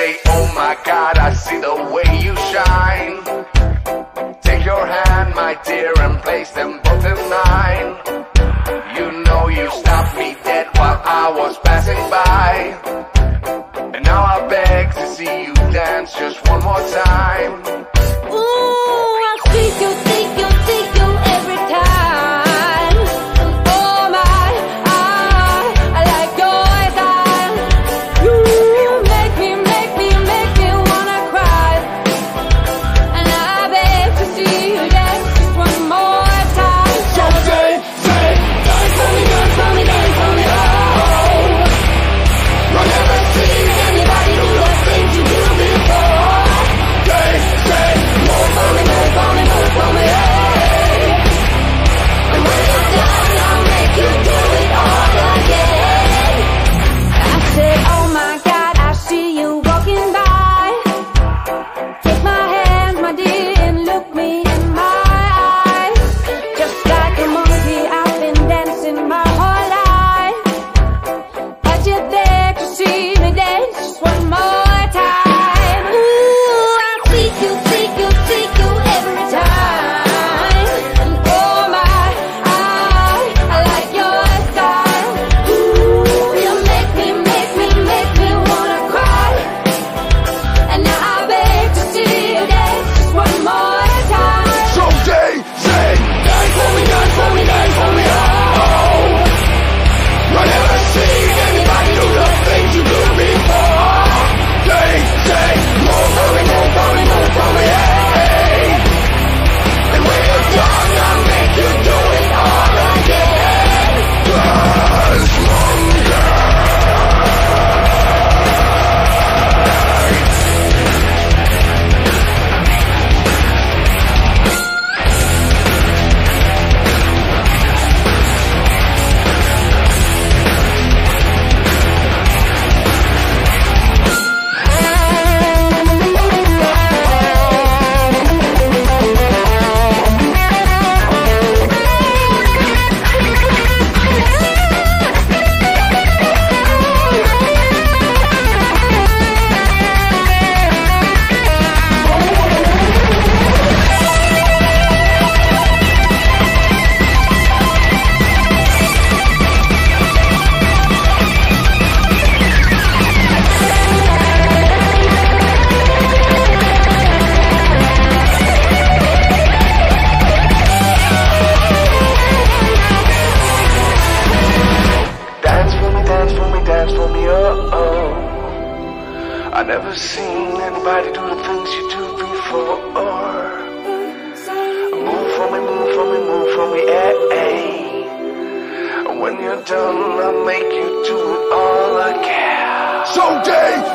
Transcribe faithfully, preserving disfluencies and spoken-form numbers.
say, oh my God, I see the way you shine. Take your hand, my dear, and place them both in mine. You know you stopped me dead while I was passing by, and now I beg to see you dance just one more time. Ooh, I'll take you, take you, take you every time. When you're done, I'll make you do it all again. So day.